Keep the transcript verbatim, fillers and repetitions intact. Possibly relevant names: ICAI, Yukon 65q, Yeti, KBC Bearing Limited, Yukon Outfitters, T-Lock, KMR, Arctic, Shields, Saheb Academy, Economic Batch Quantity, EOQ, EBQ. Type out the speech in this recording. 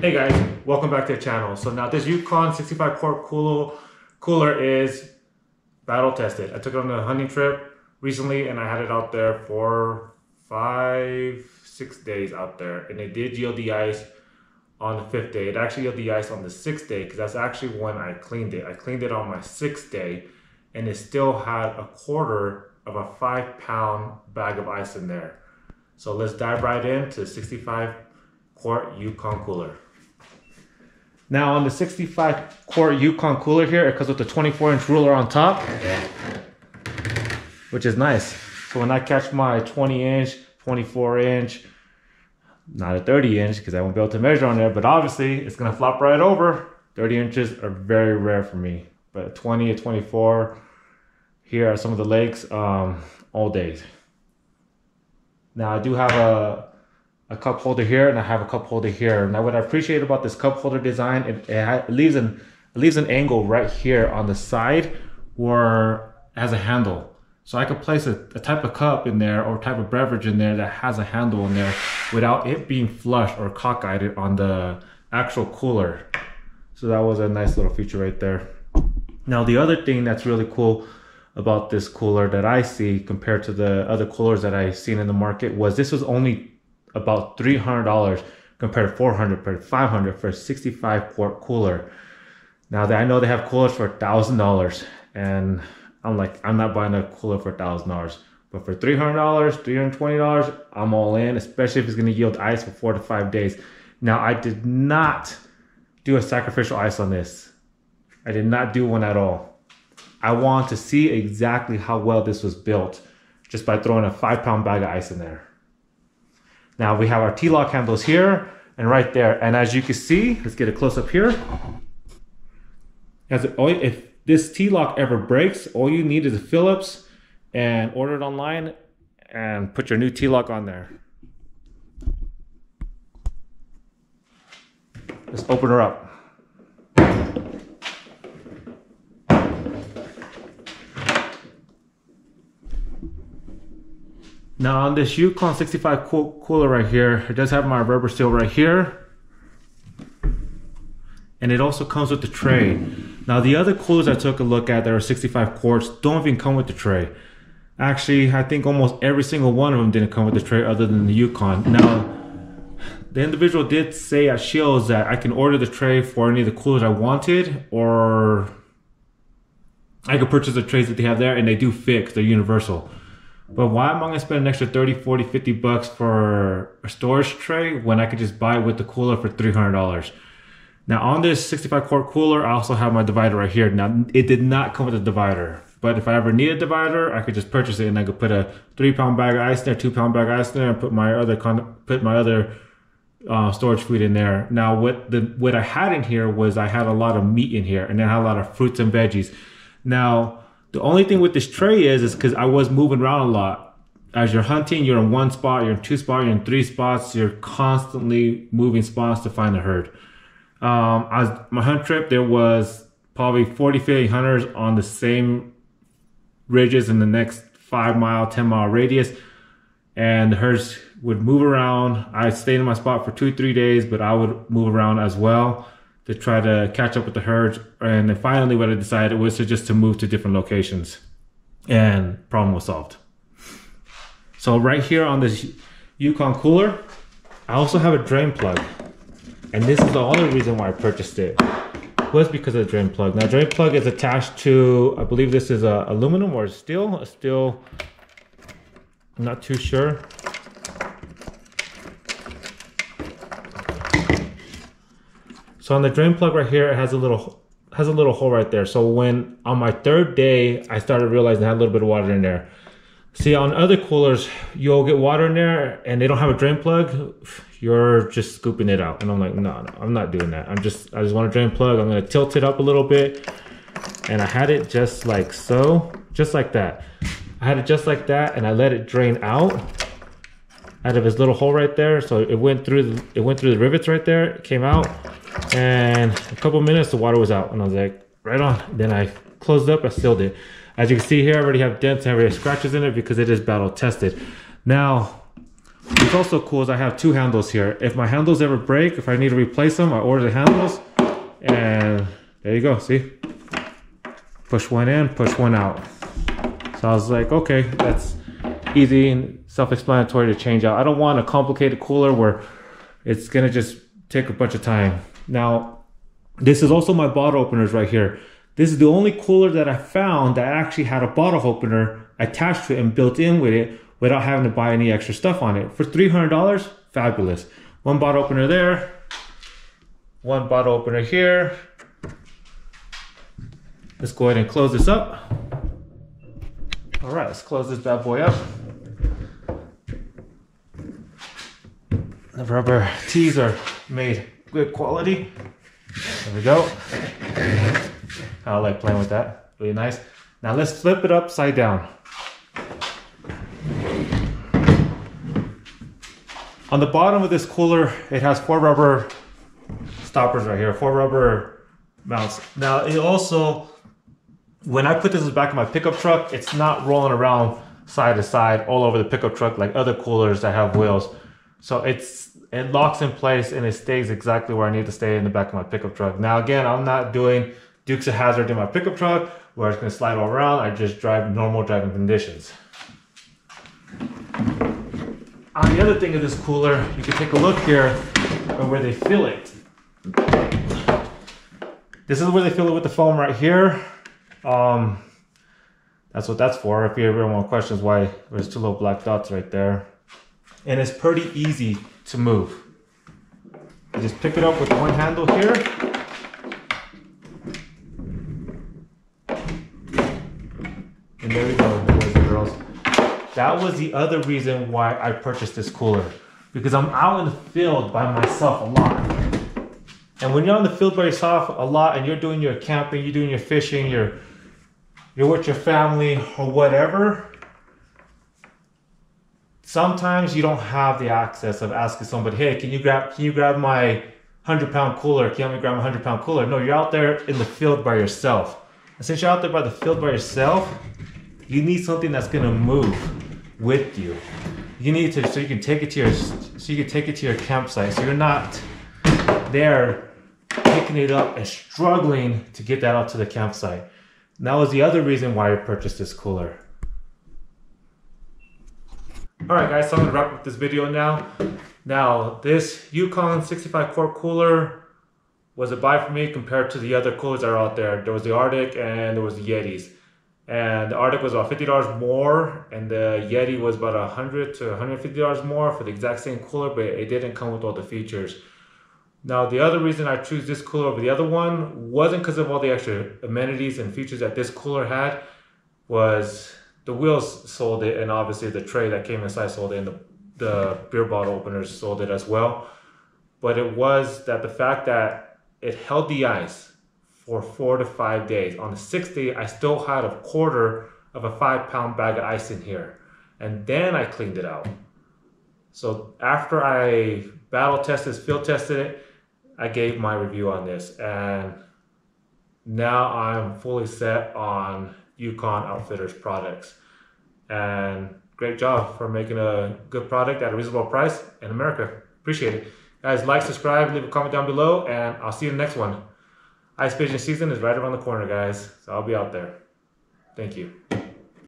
Hey guys, welcome back to the channel. So now this Yukon sixty-five quart cooler, cooler is battle tested. I took it on a hunting trip recently and I had it out there for five, six days out there. And it did yield the ice on the fifth day. It actually yielded the ice on the sixth day because that's actually when I cleaned it. I cleaned it on my sixth day and it still had a quarter of a five pound bag of ice in there. So let's dive right into sixty-five quart Yukon cooler. Now on the sixty-five quart Yukon cooler here, it comes with the twenty-four inch ruler on top, which is nice. So when I catch my twenty inch, twenty-four inch, not a thirty inch because I won't be able to measure on there, but obviously it's gonna flop right over. thirty inches are very rare for me, but twenty or twenty-four here are some of the lakes um, all days. Now I do have a a cup holder here and I have a cup holder here. Now what I appreciate about this cup holder design, it, it leaves an it leaves an angle right here on the side where it has a handle. So I could place a, a type of cup in there or type of beverage in there that has a handle in there without it being flush or cockeyed on the actual cooler. So that was a nice little feature right there. Now the other thing that's really cool about this cooler that I see compared to the other coolers that I've seen in the market was this was only about three hundred dollars compared to four hundred dollars, compared to five hundred dollars for a sixty-five quart cooler. Now that I know they have coolers for a thousand dollars, and I'm like, I'm not buying a cooler for a thousand dollars, but for three hundred dollars, three hundred twenty dollars, I'm all in, especially if it's gonna yield ice for four to five days. Now I did not do a sacrificial ice on this. I did not do one at all. I want to see exactly how well this was built just by throwing a five pound bag of ice in there. Now we have our T-Lock handles here and right there. And as you can see, let's get a close up here. As it, if this T-Lock ever breaks, all you need is a Phillips and order it online and put your new T-Lock on there. Let's open her up. Now on this Yukon sixty-five cooler right here, it does have my rubber seal right here. And it also comes with the tray. Now the other coolers I took a look at that are sixty-five quarts don't even come with the tray. Actually, I think almost every single one of them didn't come with the tray other than the Yukon. Now, the individual did say at Shields that I can order the tray for any of the coolers I wanted, or I could purchase the trays that they have there and they do fit because they're universal. But why am I gonna spend an extra thirty, forty, fifty bucks for a storage tray when I could just buy it with the cooler for three hundred dollars? Now on this sixty-five quart cooler, I also have my divider right here. Now it did not come with a divider, but if I ever need a divider, I could just purchase it and I could put a three pound bag of ice in there, two pound bag of ice in there, and put my other con put my other uh, storage food in there. Now what the what I had in here was I had a lot of meat in here and then I had a lot of fruits and veggies. Now, the only thing with this tray is, is because I was moving around a lot. As you're hunting, you're in one spot, you're in two spots, you're in three spots, you're constantly moving spots to find a herd. Um, I was, my hunt trip, there was probably forty, fifty hunters on the same ridges in the next five mile, ten mile radius. And the herds would move around. I stayed in my spot for two, three days, but I would move around as well to try to catch up with the herds. And then finally what I decided was to just to move to different locations, and problem was solved. So right here on this Yukon cooler, I also have a drain plug. And this is the only reason why I purchased it, was because of the drain plug. Now drain plug is attached to, I believe this is a aluminum or steel, a steel, I'm not too sure. So on the drain plug right here, it has a little has a little hole right there. So when on my third day, I started realizing I had a little bit of water in there. See, on other coolers, you'll get water in there and they don't have a drain plug. You're just scooping it out. And I'm like, no, no, I'm not doing that. I'm just, I just want a drain plug. I'm gonna tilt it up a little bit. And I had it just like so, just like that. I had it just like that and I let it drain out out of his little hole right there. So it went through the, it went through the rivets right there, it came out. And a couple minutes, the water was out, and I was like, right on. Then I closed up, I sealed it. As you can see here, I already have dents and I already have scratches in it because it is battle tested. Now, What's also cool is I have two handles here. If my handles ever break, if I need to replace them, I order the handles, and there you go, see? Push one in, push one out. So I was like, okay, that's easy and self-explanatory to change out. I don't want a complicated cooler where it's gonna just take a bunch of time. Now, this is also my bottle openers right here. This is the only cooler that I found that actually had a bottle opener attached to it and built in with it without having to buy any extra stuff on it. For three hundred dollars, fabulous. One bottle opener there, one bottle opener here. Let's go ahead and close this up. All right, let's close this bad boy up. The rubber tees are made good quality. There we go. I like playing with that, really nice. Now let's flip it upside down. On the bottom of this cooler, it has four rubber stoppers right here, four rubber mounts. Now it also, when I put this in the back of my pickup truck, it's not rolling around side to side all over the pickup truck like other coolers that have wheels. So it's, it locks in place and it stays exactly where I need to stay in the back of my pickup truck. Now again, I'm not doing Dukes of Hazzard in my pickup truck where it's gonna slide all around. I just drive normal driving conditions. On the other thing of this cooler, you can take a look here at where they fill it. This is where they fill it with the foam right here. Um, that's what that's for. If you ever want questions why there's two little black dots right there. And it's pretty easy to move. You just pick it up with one handle here. And there we go, boys and girls. That was the other reason why I purchased this cooler, because I'm out in the field by myself a lot. And when you're on the field by yourself a lot and you're doing your camping, you're doing your fishing, you're, you're with your family or whatever, sometimes you don't have the access of asking somebody, hey, can you grab, can you grab my one hundred pound cooler? Can you help me grab my one hundred pound cooler? No, you're out there in the field by yourself. And since you're out there by the field by yourself, you need something that's gonna move with you. You need to, so you can take it to your, so you can take it to your campsite. So you're not there picking it up and struggling to get that out to the campsite. And that was the other reason why I purchased this cooler. All right, guys, so I'm gonna wrap up this video now. Now, this Yukon sixty-five quart cooler was a buy for me compared to the other coolers that are out there. There was the Arctic and there was the Yetis. And the Arctic was about fifty dollars more, and the Yeti was about one hundred to one hundred fifty dollars more for the exact same cooler, but it didn't come with all the features. Now, the other reason I choose this cooler over the other one wasn't because of all the extra amenities and features that this cooler had, was the wheels sold it, and obviously the tray that came inside sold it, and the, the beer bottle openers sold it as well. But it was that the fact that it held the ice for four to five days. On the sixth day, I still had a quarter of a five pound bag of ice in here. And then I cleaned it out. So after I battle tested, field tested it, I gave my review on this. And now I'm fully set on Yukon Outfitters products. And great job for making a good product at a reasonable price in America. Appreciate it. Guys, like, subscribe, leave a comment down below, and I'll see you in the next one. Ice fishing season is right around the corner, guys, so I'll be out there. Thank you.